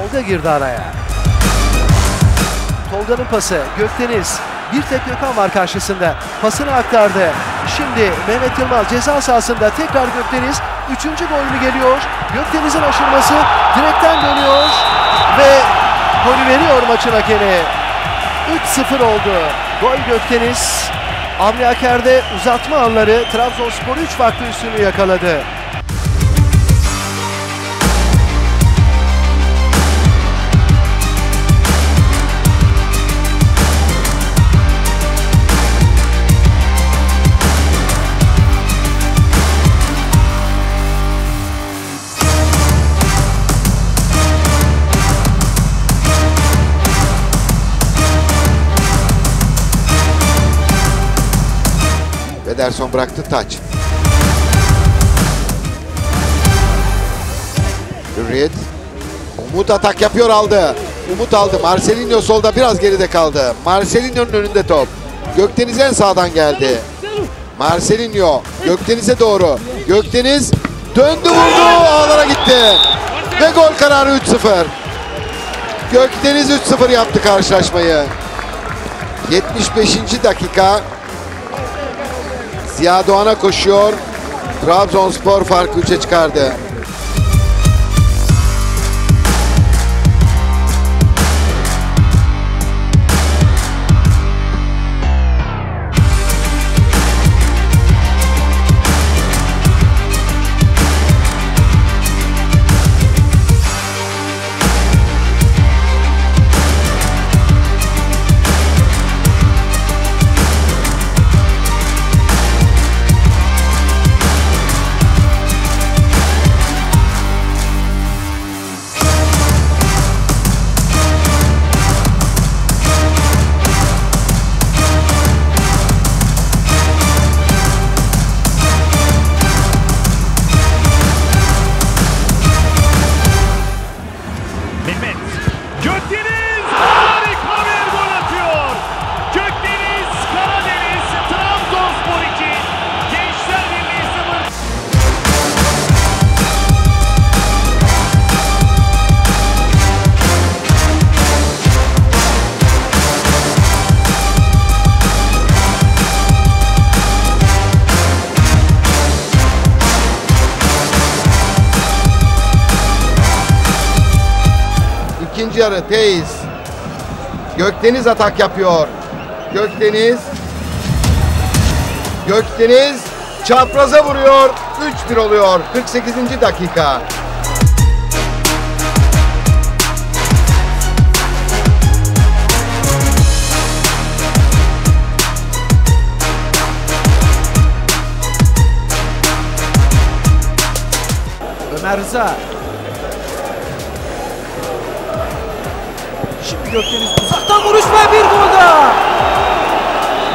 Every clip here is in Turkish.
Tolga girdi araya. Tolga'nın pası, Gökdeniz. Bir tek Gökhan var karşısında. Pasını aktardı. Şimdi Mehmet Yılmaz ceza sahasında, tekrar Gökdeniz. Üçüncü golünü geliyor. Gökdeniz'in aşırması direkten dönüyor. Ve golü veriyor maçın hakemi. 3-0 oldu. Gol Gökdeniz. Avni Aker'de uzatma anları Trabzonspor 3 farklı üstünlüğü yakaladı. Erson bıraktı, taç. Hürriyet. Umut atak yapıyor, aldı. Umut aldı. Marcelinho solda, biraz geride kaldı. Marcelinho'nun önünde top. Gökdeniz en sağdan geldi. Marcelinho Gökdeniz'e doğru. Gökdeniz döndü, vurdu. Ağlara gitti. Ve gol kararı 3-0. Gökdeniz 3-0 yaptı karşılaşmayı. 75. dakika. Ziya Doğan'a koşuyor. Trabzonspor farkı 3'e çıkardı. Gökdeniz harika bir gol atıyor. Gökdeniz Karadeniz Trabzonspor 2, Gençler Birliği 0. İkinci yarı teyiz. Gökdeniz atak yapıyor. Gökdeniz çapraza vuruyor. 3-1 oluyor. 48. dakika. Ömer Rıza. Şimdi Gökdeniz uzaktan vuruş ve bir gol daha!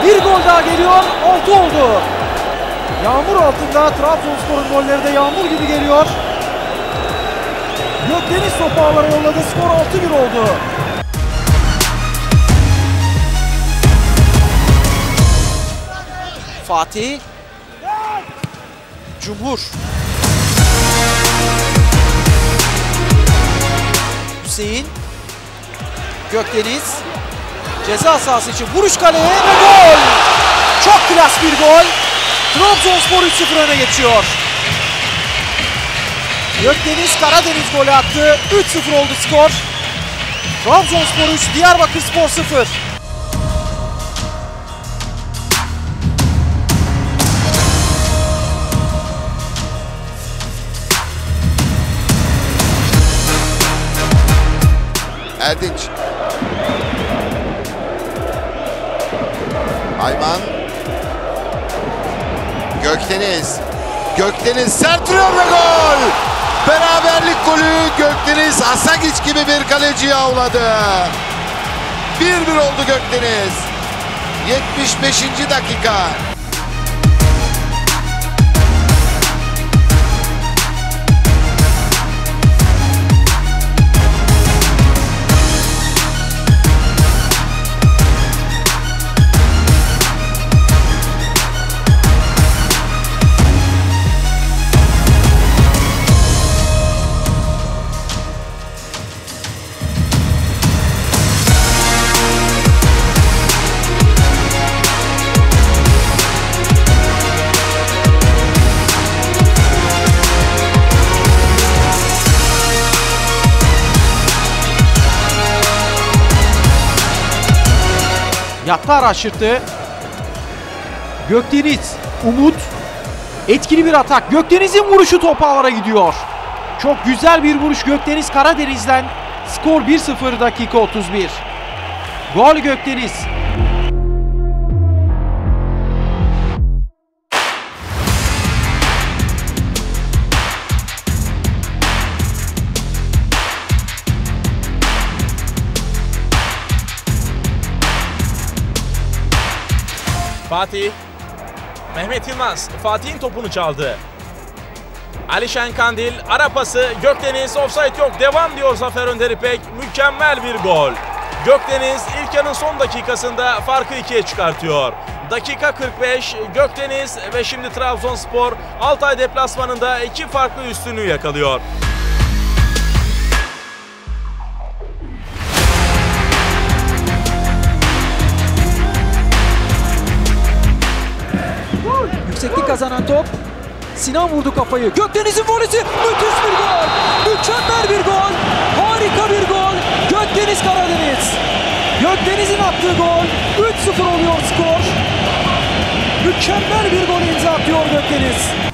Bir gol daha geliyor, 6 oldu. Yağmur altında Trabzonspor'un golleri de yağmur gibi geliyor. Gökdeniz topu ağlara yolladı, skor 6-1 oldu. Fatih. Cumhur. Hüseyin. Gökdeniz ceza sahası için vuruş kaleye ve gol! Çok klas bir gol. Trabzonspor 3-0 öne geçiyor. Gökdeniz Karadeniz golü attı. 3-0 oldu skor. Trabzonspor 3, Diyarbakır Spor 0. Erdinç. Hayvan. Gökdeniz sert vuruyor ve gol! Beraberlik golü Gökdeniz, Asagic gibi bir kaleciye avladı. 1-1 oldu Gökdeniz. 75. dakika. Yattı, araştırdı. Gökdeniz, Umut. Etkili bir atak. Gökdeniz'in vuruşu top ağlara gidiyor. Çok güzel bir vuruş Gökdeniz Karadeniz'den. Skor 1-0 dakika 31. Gol Gökdeniz. Fatih. Mehmet Yılmaz Fatih'in topunu çaldı. Ali Şenkandil ara pası, Gökdeniz, ofsayt yok, devam diyor Zafer Önder İpek. Mükemmel bir gol. Gökdeniz ilk yarının son dakikasında farkı 2'ye çıkartıyor. Dakika 45 Gökdeniz ve şimdi Trabzonspor Altay deplasmanında 2 farklı üstünlüğü yakalıyor. Yükseklik kazanan top. Sinan vurdu kafayı. Gökdeniz'in volesi. Müthiş bir gol. Mükemmel bir gol. Harika bir gol. Gökdeniz Karadeniz. Gökdeniz'in attığı gol. 3-0 oluyor skor. Mükemmel bir gol imza atıyor Gökdeniz.